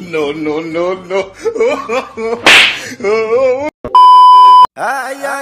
No.